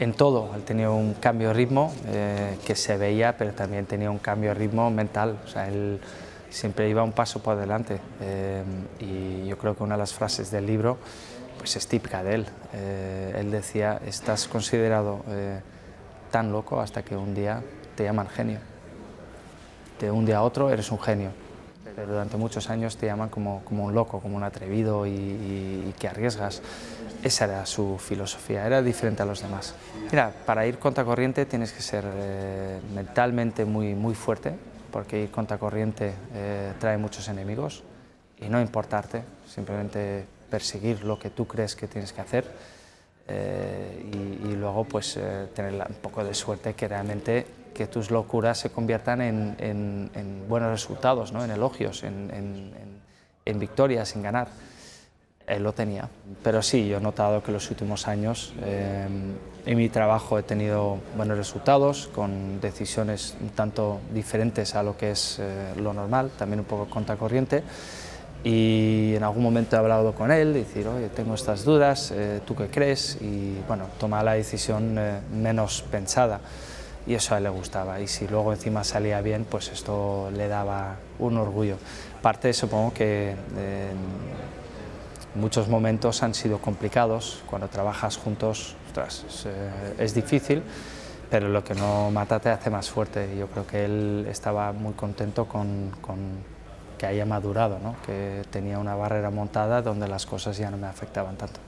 en todo. Él tenía un cambio de ritmo que se veía, pero también tenía un cambio de ritmo mental. O sea, él siempre iba un paso por delante. Y yo creo que una de las frases del libro pues es típica de él. Él decía, estás considerado tan loco hasta que un día te llaman genio. De un día a otro eres un genio. Pero durante muchos años te llaman como un loco, como un atrevido y que arriesgas. Esa era su filosofía, era diferente a los demás. Mira, para ir contracorriente tienes que ser mentalmente muy fuerte, porque ir contracorriente trae muchos enemigos, y no importarte, simplemente perseguir lo que tú crees que tienes que hacer y luego pues tener un poco de suerte que realmente que tus locuras se conviertan en buenos resultados, ¿no? En elogios, en victorias, en ganar. Él lo tenía, pero sí, yo he notado que en los últimos años en mi trabajo he tenido buenos resultados, con decisiones un tanto diferentes a lo que es lo normal, también un poco contracorriente, y en algún momento he hablado con él, decir, oye, tengo estas dudas, ¿tú qué crees? Y bueno, tomar la decisión menos pensada, y eso a él le gustaba, y si luego encima salía bien, pues esto le daba un orgullo. Parte, supongo que... muchos momentos han sido complicados, cuando trabajas juntos, ostras, es difícil, pero lo que no mata te hace más fuerte. Yo creo que él estaba muy contento con que haya madurado, ¿no? Que tenía una barrera montada donde las cosas ya no me afectaban tanto.